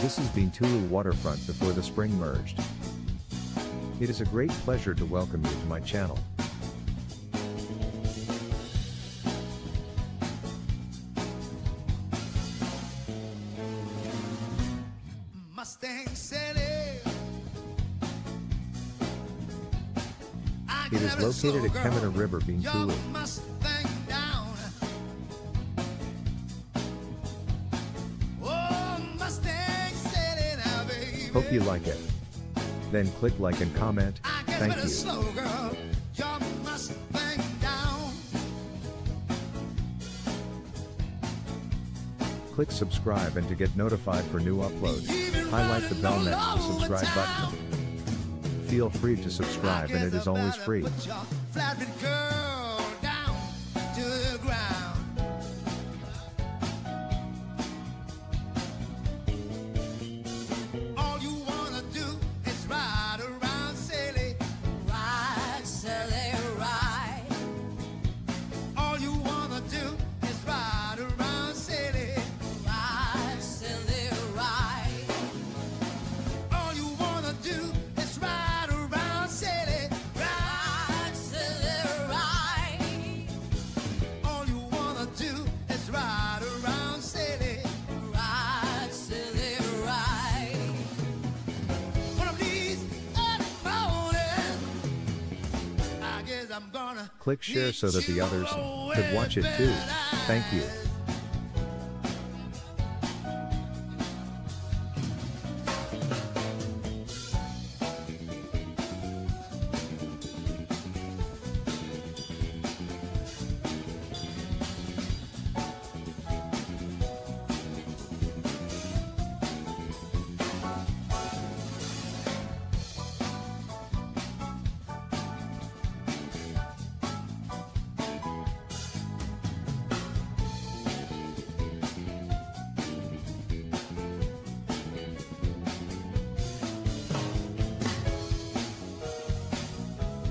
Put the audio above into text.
This is Bintulu waterfront before the spring merged. It is a great pleasure to welcome you to my channel. It is located at Kemena River, Bintulu. Hope you like it. Then click like and comment. Thank you. Click subscribe and to get notified for new uploads, highlight the bell next to the subscribe button. Feel free to subscribe and it is always free. Click share so that the others could watch it too. Thank you.